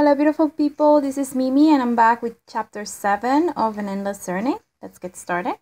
Hello beautiful people, this is Mimi and I'm back with chapter 7 of An Endless Serenade. Let's get started.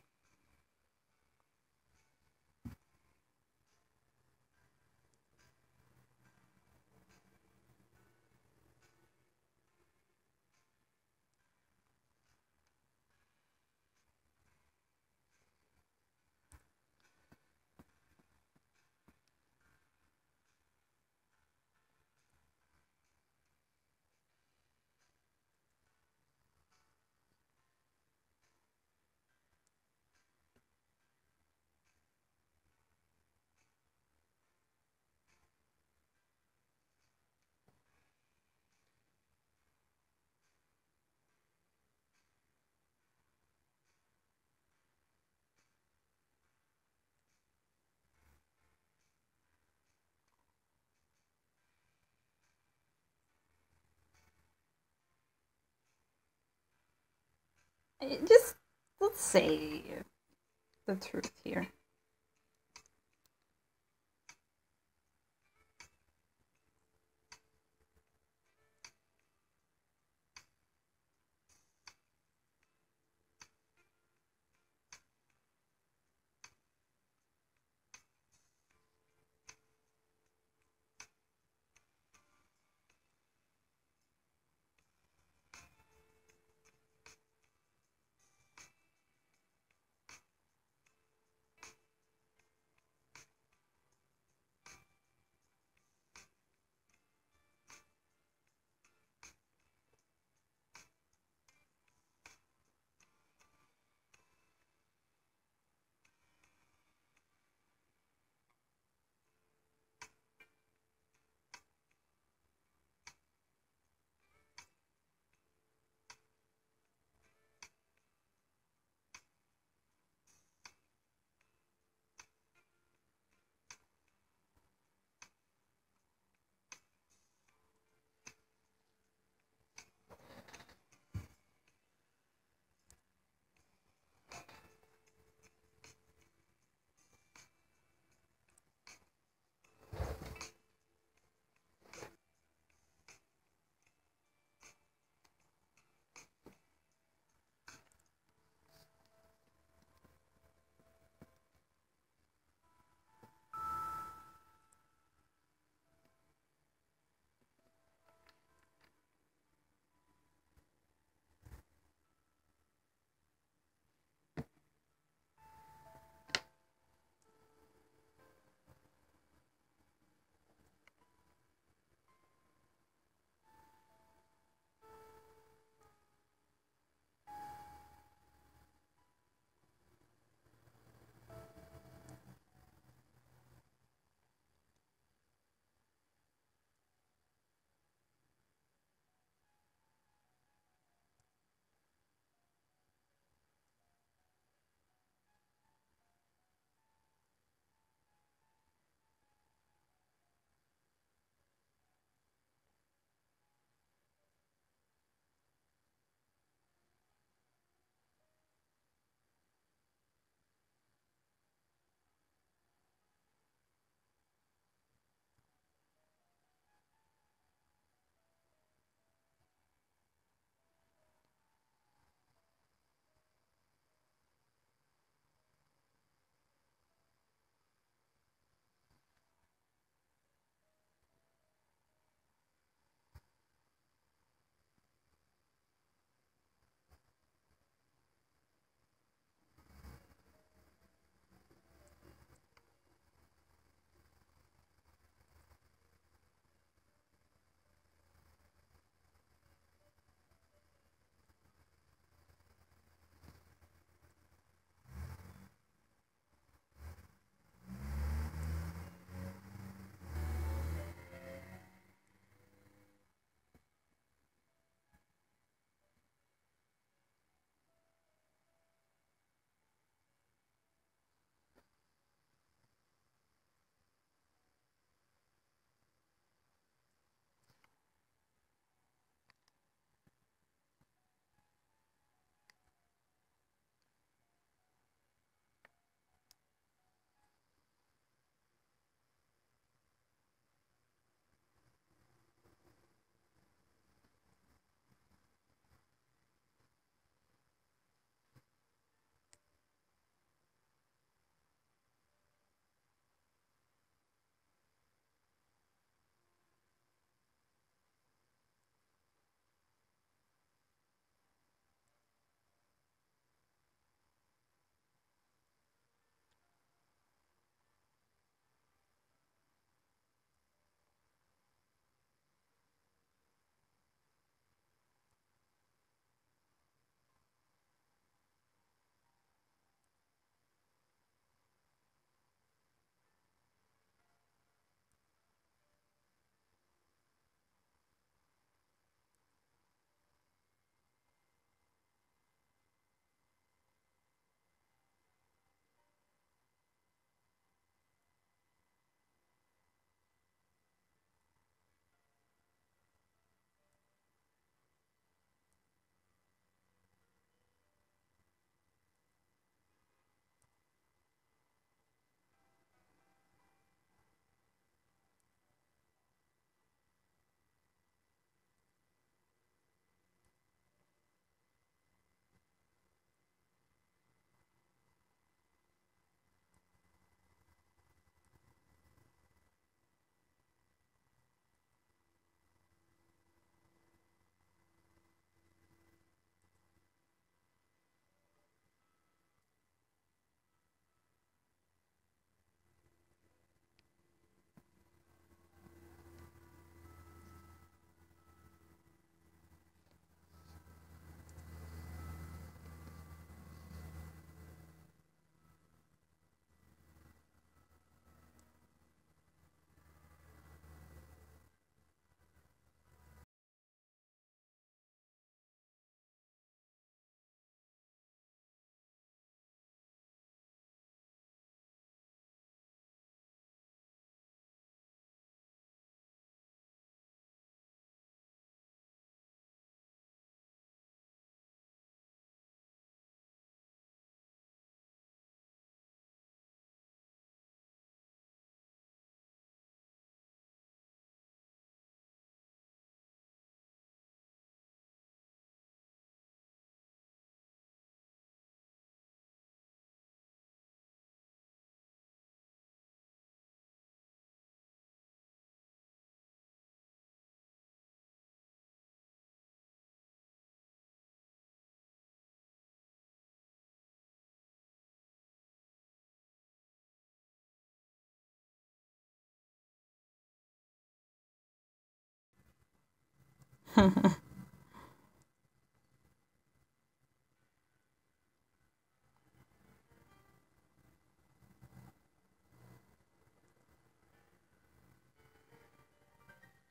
Just let's say the truth here.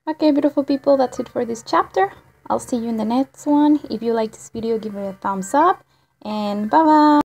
Okay, beautiful people, that's it for this chapter. I'll see you in the next one. If you like this video, give it a thumbs up, and bye bye.